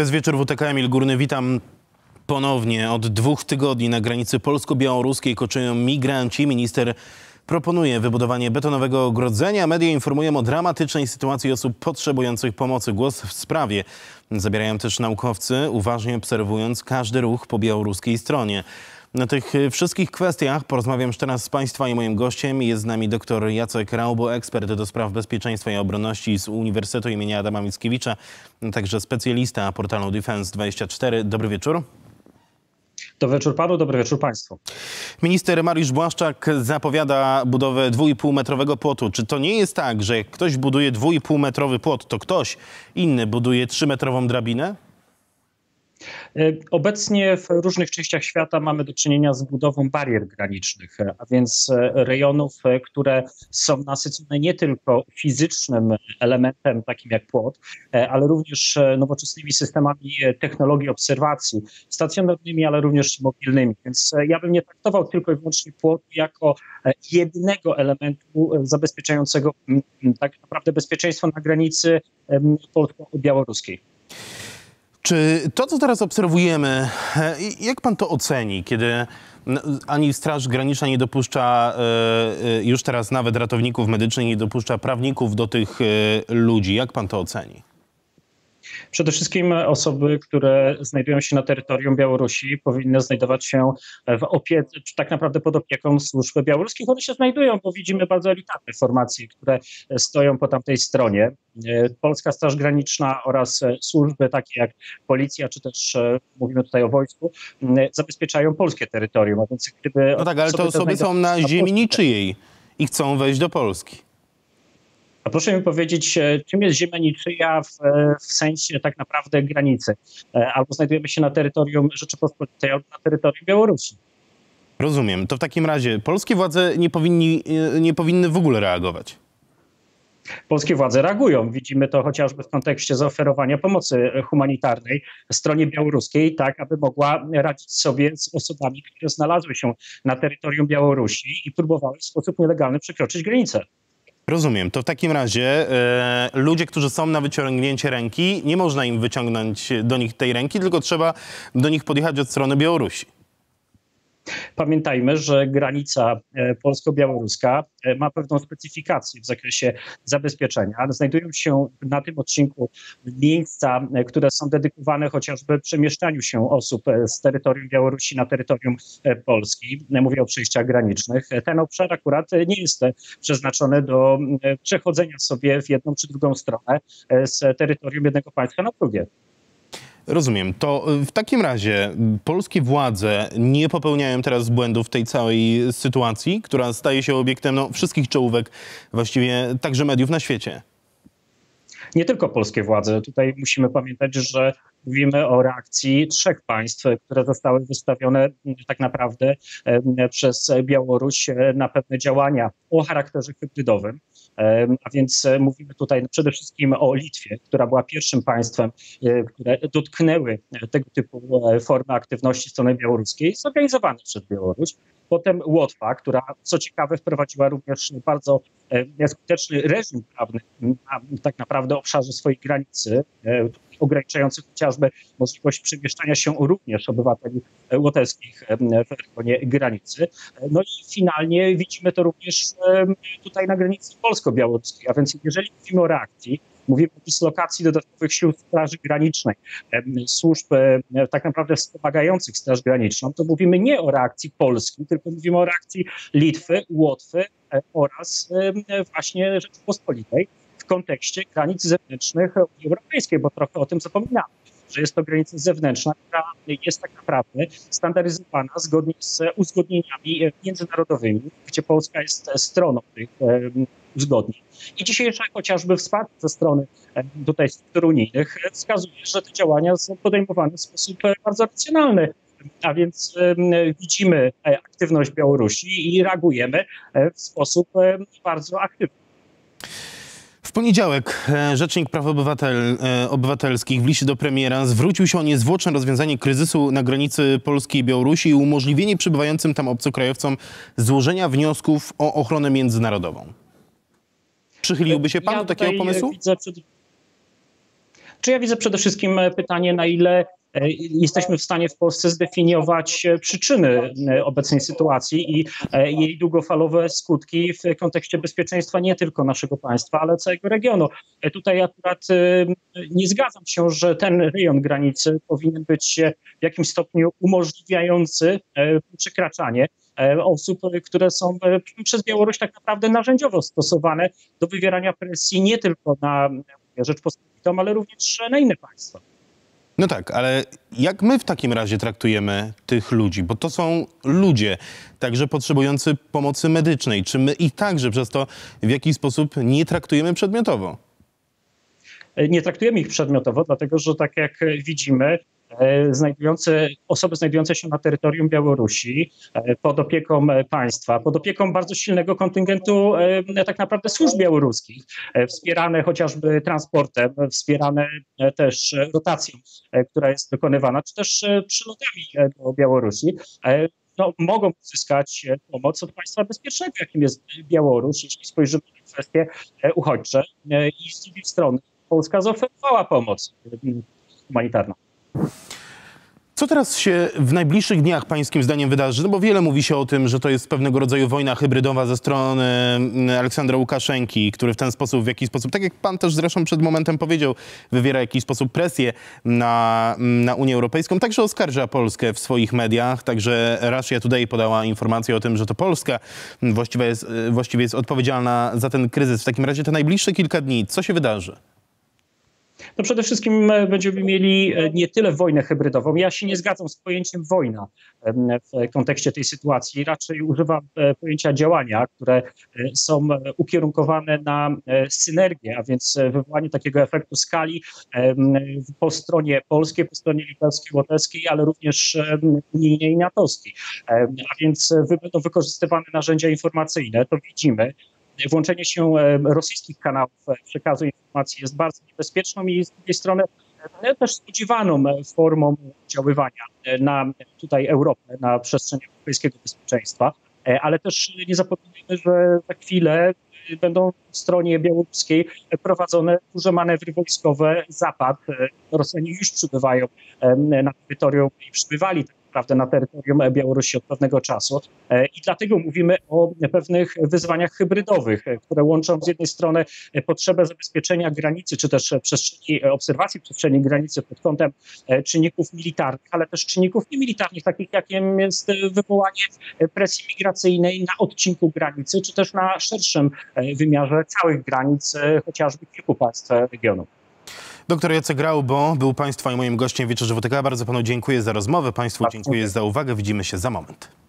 To jest wieczór WTK, Emil Górny. Witam ponownie. Od 2 tygodni na granicy polsko-białoruskiej koczują migranci. Minister proponuje wybudowanie betonowego ogrodzenia. Media informują o dramatycznej sytuacji osób potrzebujących pomocy. Głos w sprawie zabierają też naukowcy, uważnie obserwując każdy ruch po białoruskiej stronie. Na tych wszystkich kwestiach porozmawiam już teraz z Państwa i moim gościem. Jest z nami dr Jacek Raubo, ekspert do spraw bezpieczeństwa i obronności z Uniwersytetu im. Adama Mickiewicza, także specjalista portalu Defense24. Dobry wieczór. Dobry wieczór panu, dobry wieczór państwu. Minister Mariusz Błaszczak zapowiada budowę 2,5-metrowego płotu. Czy to nie jest tak, że jak ktoś buduje 2,5-metrowy płot, to ktoś inny buduje 3-metrową drabinę? Obecnie w różnych częściach świata mamy do czynienia z budową barier granicznych, a więc rejonów, które są nasycone nie tylko fizycznym elementem takim jak płot, ale również nowoczesnymi systemami technologii obserwacji, stacjonarnymi, ale również mobilnymi. Więc ja bym nie traktował tylko i wyłącznie płotu jako jednego elementu zabezpieczającego tak naprawdę bezpieczeństwo na granicy polsko-białoruskiej. Czy to, co teraz obserwujemy, jak pan to oceni, kiedy ani Straż Graniczna nie dopuszcza już teraz nawet ratowników medycznych, nie dopuszcza prawników do tych ludzi? Jak pan to oceni? Przede wszystkim osoby, które znajdują się na terytorium Białorusi, powinny znajdować się w opiece, tak naprawdę pod opieką służb białoruskich. One się znajdują, bo widzimy bardzo elitarne formacje, które stoją po tamtej stronie. Polska Straż Graniczna oraz służby takie jak policja, czy też mówimy tutaj o wojsku, zabezpieczają polskie terytorium. A więc gdyby no tak, ale te osoby są na ziemi niczyjej i chcą wejść do Polski. A proszę mi powiedzieć, czym jest ziemia niczyja w sensie tak naprawdę granicy? Albo znajdujemy się na terytorium Rzeczypospolitej, albo na terytorium Białorusi. Rozumiem. To w takim razie polskie władze nie powinny w ogóle reagować? Polskie władze reagują. Widzimy to chociażby w kontekście zaoferowania pomocy humanitarnej stronie białoruskiej, tak aby mogła radzić sobie z osobami, które znalazły się na terytorium Białorusi i próbowały w sposób nielegalny przekroczyć granicę. Rozumiem. To w takim razie ludzie, którzy są na wyciągnięcie ręki, nie można im wyciągnąć do nich tej ręki, tylko trzeba do nich podjechać od strony Białorusi. Pamiętajmy, że granica polsko-białoruska ma pewną specyfikację w zakresie zabezpieczenia, ale znajdują się na tym odcinku miejsca, które są dedykowane chociażby przemieszczaniu się osób z terytorium Białorusi na terytorium Polski. Mówię o przejściach granicznych. Ten obszar akurat nie jest przeznaczony do przechodzenia sobie w jedną czy drugą stronę z terytorium jednego państwa na drugie. Rozumiem. To w takim razie polskie władze nie popełniają teraz błędów w tej całej sytuacji, która staje się obiektem wszystkich czołówek, właściwie także mediów na świecie. Nie tylko polskie władze. Tutaj musimy pamiętać, że mówimy o reakcji 3 państw, które zostały wystawione tak naprawdę przez Białoruś na pewne działania o charakterze hybrydowym. A więc mówimy tutaj przede wszystkim o Litwie, która była pierwszym państwem, które dotknęły tego typu formy aktywności strony białoruskiej, zorganizowane przez Białoruś. Potem Łotwa, która, co ciekawe, wprowadziła również bardzo skuteczny reżim prawny na tak naprawdę obszarze swojej granicy, ograniczający chociażby możliwość przemieszczania się również obywateli łotewskich w rejonie granicy. No i finalnie widzimy to również tutaj na granicy polsko-białoruskiej, a więc jeżeli mówimy o reakcji, mówimy o dyslokacji dodatkowych sił Straży Granicznej, służb tak naprawdę wspomagających Straż Graniczną, to mówimy nie o reakcji Polski, tylko mówimy o reakcji Litwy, Łotwy oraz właśnie Rzeczypospolitej w kontekście granic zewnętrznych Unii Europejskiej, bo trochę o tym zapominamy, że jest to granica zewnętrzna, która jest tak naprawdę standaryzowana zgodnie z uzgodnieniami międzynarodowymi, gdzie Polska jest stroną tych uzgodnień. I dzisiejsze chociażby wsparcie ze strony tutaj struktur unijnych wskazuje, że te działania są podejmowane w sposób bardzo racjonalny. A więc widzimy aktywność Białorusi i reagujemy w sposób bardzo aktywny. W poniedziałek Rzecznik Praw Obywatelskich w liście do premiera zwrócił się o niezwłoczne rozwiązanie kryzysu na granicy Polski i Białorusi i umożliwienie przybywającym tam obcokrajowcom złożenia wniosków o ochronę międzynarodową. Przychyliłby się pan do takiego pomysłu? Czy ja widzę przede wszystkim pytanie, na ile jesteśmy w stanie w Polsce zdefiniować przyczyny obecnej sytuacji i jej długofalowe skutki w kontekście bezpieczeństwa nie tylko naszego państwa, ale całego regionu. Tutaj akurat nie zgadzam się, że ten rejon granicy powinien być w jakimś stopniu umożliwiający przekraczanie osób, które są przez Białoruś tak naprawdę narzędziowo stosowane do wywierania presji nie tylko na Rzeczpospolitą, ale również na inne państwa. No tak, ale jak my w takim razie traktujemy tych ludzi? Bo to są ludzie, także potrzebujący pomocy medycznej. Czy my ich także przez to w jakiś sposób nie traktujemy przedmiotowo? Nie traktujemy ich przedmiotowo, dlatego że tak jak widzimy, osoby znajdujące się na terytorium Białorusi pod opieką państwa, pod opieką bardzo silnego kontyngentu tak naprawdę służb białoruskich, wspierane chociażby transportem, wspierane też rotacją, która jest dokonywana, czy też przylotami do Białorusi, mogą uzyskać pomoc od państwa bezpiecznego, jakim jest Białoruś, jeśli spojrzymy na kwestie uchodźcze. I z drugiej strony Polska zaoferowała pomoc humanitarną. Co teraz się w najbliższych dniach pańskim zdaniem wydarzy? No bo wiele mówi się o tym, że to jest pewnego rodzaju wojna hybrydowa ze strony Aleksandra Łukaszenki, który w ten sposób, w jakiś sposób, tak jak pan też zresztą przed momentem powiedział, wywiera w jakiś sposób presję na Unię Europejską. Także oskarża Polskę w swoich mediach. Także Russia Today podała informację o tym, że to Polska właściwie jest odpowiedzialna za ten kryzys. W takim razie te najbliższe kilka dni, co się wydarzy? No przede wszystkim będziemy mieli nie tyle wojnę hybrydową. Ja się nie zgadzam z pojęciem wojna w kontekście tej sytuacji. Raczej używam pojęcia działania, które są ukierunkowane na synergię, a więc wywołanie takiego efektu skali po stronie polskiej, po stronie litewskiej, łotewskiej, ale również unijnej i natowskiej. A więc będą wykorzystywane narzędzia informacyjne, to widzimy. Włączenie się rosyjskich kanałów przekazu informacji jest bardzo niebezpieczną i z drugiej strony też spodziewaną formą oddziaływania na tutaj Europę, na przestrzeń europejskiego bezpieczeństwa. Ale też nie zapominajmy, że za chwilę będą w stronie białoruskiej prowadzone duże manewry wojskowe. Zapad, Rosjanie już przybywają na terytorium i przybywali na terytorium Białorusi od pewnego czasu. I dlatego mówimy o pewnych wyzwaniach hybrydowych, które łączą z jednej strony potrzebę zabezpieczenia granicy, czy też przestrzeni, obserwacji przestrzeni granicy pod kątem czynników militarnych, ale też czynników niemilitarnych, takich jakim jest wywołanie presji migracyjnej na odcinku granicy, czy też na szerszym wymiarze całych granic, chociażby kilku państw regionu. Doktor Jacek Raubo był Państwa i moim gościem w Wieczorze WTK. Bardzo Panu dziękuję za rozmowę. Państwu dziękuję za uwagę. Widzimy się za moment.